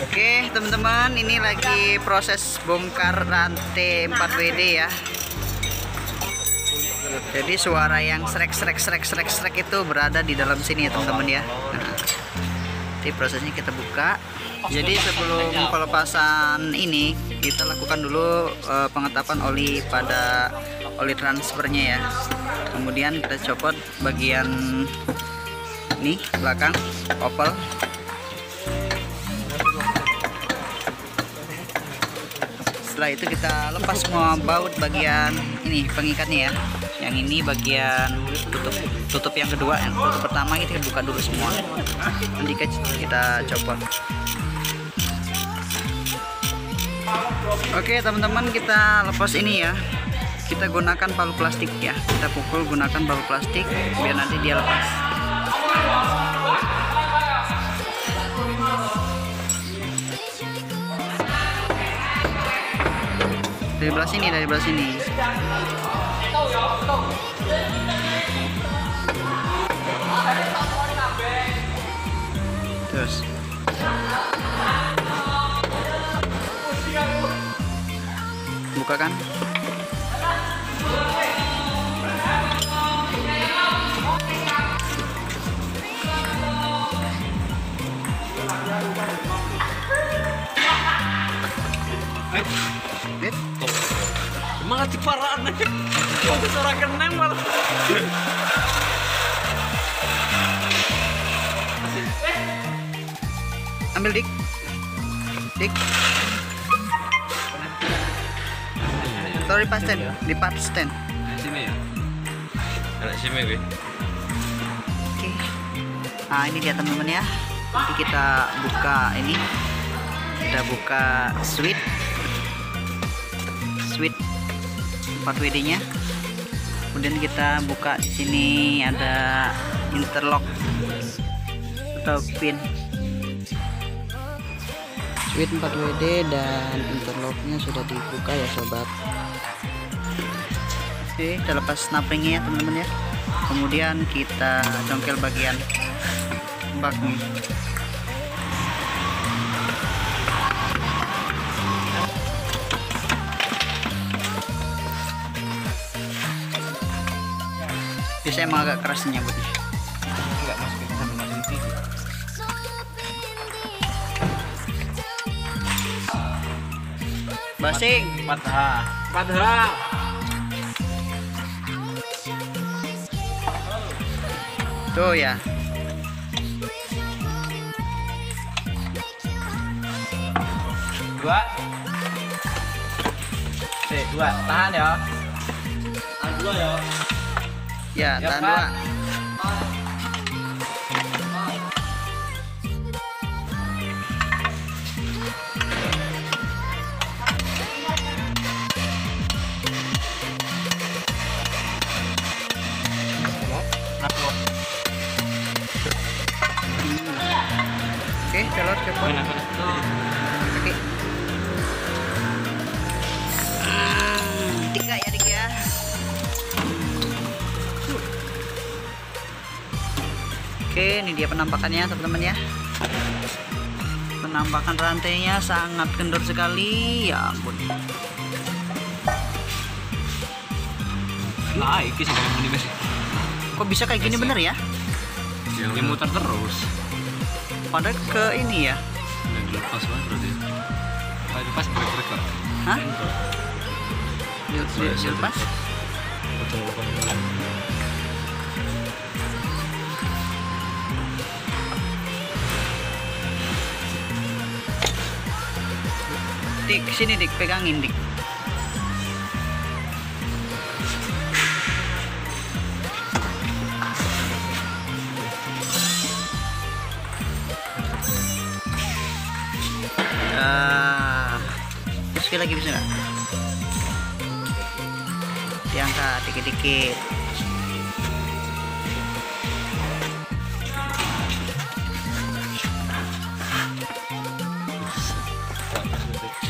Oke teman-teman, ini lagi proses bongkar rantai 4WD ya. Jadi suara yang srek-srek itu berada di dalam sini ya teman-teman ya. Nah, jadi prosesnya kita buka. Jadi sebelum pelepasan ini kita lakukan dulu pengetapan oli pada oli transfernya ya. Kemudian kita copot bagian ini belakang opel. Setelah itu kita lepas semua baut bagian ini pengikatnya ya. Yang ini bagian tutup yang kedua, yang tutup pertama kita buka dulu semua. Nanti kita copot. Oke teman-teman, kita lepas ini ya. Kita gunakan palu plastik ya. Kita pukul gunakan palu plastik biar nanti dia lepas. Dari belah sini. Terus. Buka kan? Malah diparaan nih. Waktu suara keneng malah. Ambil dik. Sorry di part stand. Sini ya. Ada sini gue. Oke. Nah ini dia teman-teman ya. Nanti kita buka ini. Kita buka switch 4WD-nya. Kemudian kita buka di sini ada interlock atau pin. Switch 4WD dan interlocknya sudah dibuka ya sobat. Oke, kita lepas snapringnya ya teman-teman ya. Kemudian kita congkel bagian baknya. Saya emang agak keras nyambutnya. Enggak masuk ke dalam nanti. Basing 4H. Tuh ya. Dua. Tahan ya. Dua ya. Ya, tahan dua. Oke, celor cepet. Oke. Tiga ya Dik ya. Oke, ini dia penampakannya teman-teman ya. Penampakan rantainya sangat kendor sekali. Ya ampun. Nah, ini sih kayak gini Mas. Kok bisa kayak gini bener ya? Dia muter terus. Padahal ke ini ya. Dilepas banget berarti. Kalau dilepas break-break lah. Hah? Dilepas? Dik, sini Dik, pegangin Dik. Sekali lagi bisa nggak? Diangkat dikit-dikit.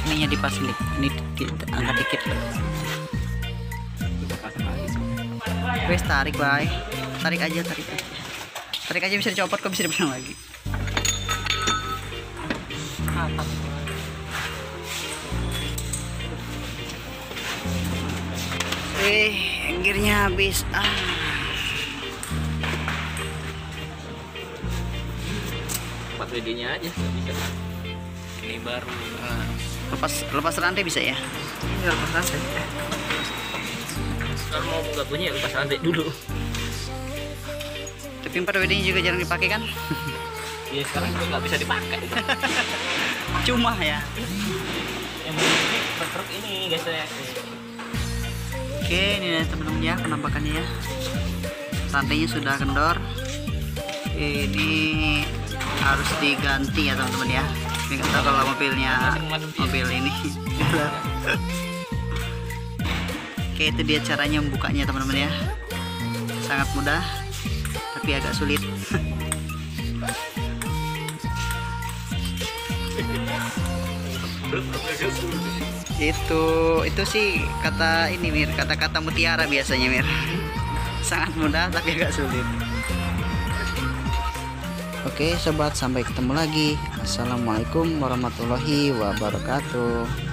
Ininya dipasin Dik, ini angkat dikit. Wes tarik aja. Tarik aja, bisa dicopot kok, bisa dipegang lagi. Gearnya habis. Empat WD-nya aja bisa. Ini baru. Lepas rantai bisa ya? Iya, lepas rantai. Kalau mau buka bunyi ya lepas rantai dulu. Tapi 4WD juga jarang dipakai kan? Iya, sekarang juga nggak bisa dipakai. Cuma ya. Yang ini truk ini guys ya. Oke, ini teman-temannya penampakannya ya. Rantainya sudah kendor. Ini harus diganti ya teman-teman ya. Ini kata kalau mobil ini. Oke, itu dia caranya membukanya teman-teman ya. Sangat mudah, tapi agak sulit. Itu sih kata ini Mir, kata-kata mutiara biasanya Mir. Sangat mudah tapi agak sulit. Oke sobat, sampai ketemu lagi. Assalamualaikum warahmatullahi wabarakatuh.